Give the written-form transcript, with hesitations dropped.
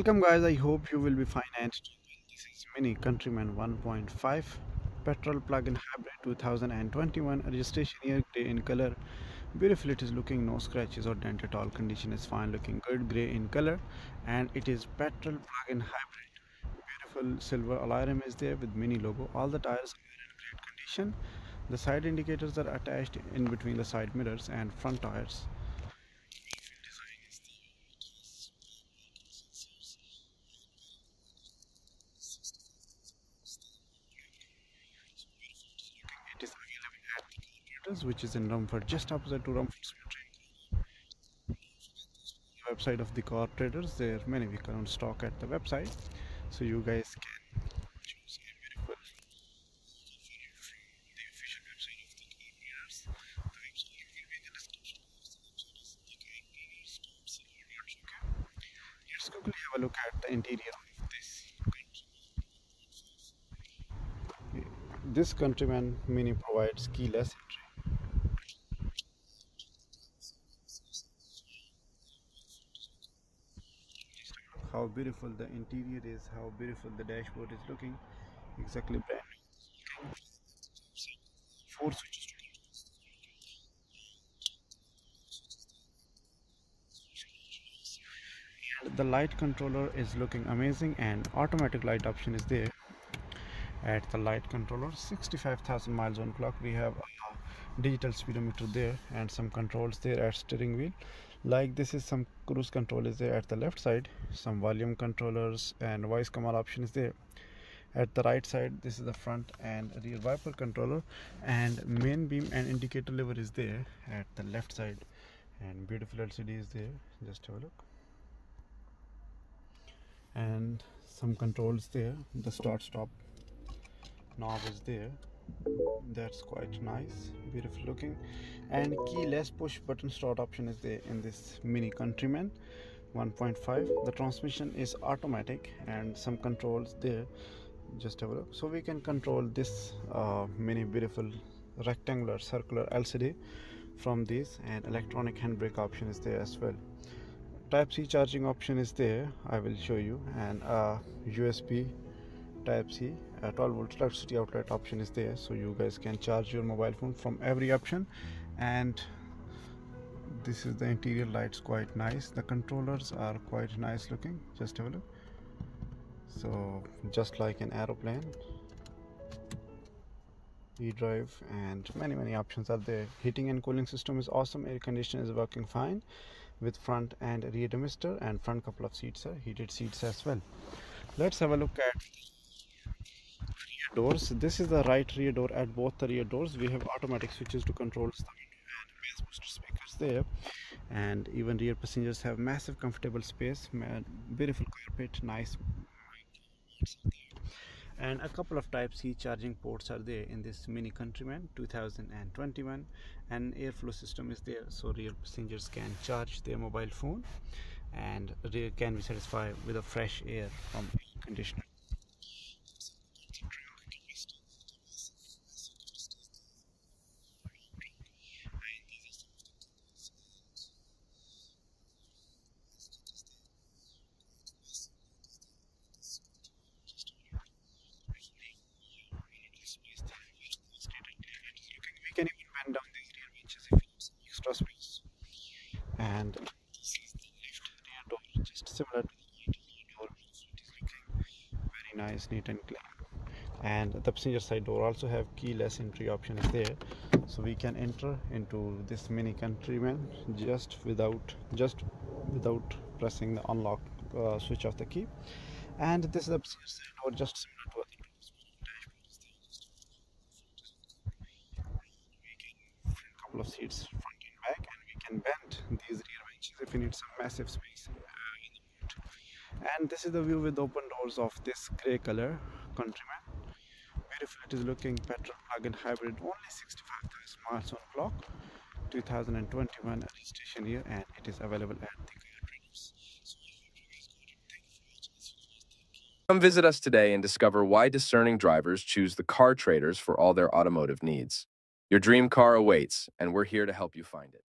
Welcome guys, I hope you will be fine and this is Mini Countryman 1.5 petrol plug-in hybrid 2021 registration year, grey in color. Beautiful it is looking, no scratches or dent at all, condition is fine, looking good, grey in color, and it is petrol plug-in hybrid. Beautiful silver alloy rim is there with Mini logo. All the tires are in great condition. The side indicators are attached in between the side mirrors and front tires. It is available at The Car Traders, which is in Romford, just opposite to Romford's website of The Car Traders. There are many vehicles on stock at the website, so you guys can choose a beautiful video from the official website of The Car Traders. The website will be in the description box. The website is thecartraders.co.uk. Let's quickly have a look at the interior of this. This Countryman Mini provides keyless entry. How beautiful the interior is, how beautiful the dashboard is looking. Exactly brand new. 4 switches to control. And the light controller is looking amazing, and automatic light option is there. At the light controller, 65,000 miles on clock. We have a digital speedometer there and some controls there at steering wheel. Like this is some cruise control is there at the left side, some volume controllers and voice command option is there. At the right side, this is the front and rear wiper controller, and main beam and indicator lever is there at the left side, and beautiful LCD is there. Just have a look. And some controls there, the start stop knob is there. That's quite nice, beautiful looking, and keyless push button start option is there in this Mini Countryman 1.5. the transmission is automatic and some controls there. Just have a look. So we can control this Mini beautiful rectangular circular LCD from this, and electronic handbrake option is there as well. Type-C charging option is there, I will show you, and USB Type-C 12 volt electricity outlet option is there, so you guys can charge your mobile phone from every option. And this is the interior, lights quite nice, the controllers are quite nice looking. Just have a look. So just like an aeroplane, e-drive, and many options are there. Heating and cooling system is awesome, air conditioning is working fine with front and rear demister, and front couple of seats are heated seats as well. Let's have a look at rear doors. This is the right rear door. At both the rear doors we have automatic switches to control the window and bass booster speakers there, and even rear passengers have massive comfortable space, beautiful carpet, nice, and a couple of Type-C charging ports are there in this Mini Countryman 2021, and airflow system is there, so rear passengers can charge their mobile phone and rear can be satisfied with a fresh air from air conditioner. We can even bend down these rear benches if you need extra space. And this is the left rear door, just similar to the door. It is looking very nice, neat and clean. And the passenger side door also have keyless entry option is there, so we can enter into this Mini Countryman just without pressing the unlock switch of the key. And this is the passenger side door, just similar to other. Of seats front and back, and we can bend these rear benches if we need some massive space in the boot. And this is the view with open doors of this grey color Countryman. Beautiful it is looking, petrol plug-in hybrid, only 65,000 miles on clock, 2021 registration year, and it is available at The Car Traders. Come visit us today and discover why discerning drivers choose The Car Traders for all their automotive needs. Your dream car awaits, and we're here to help you find it.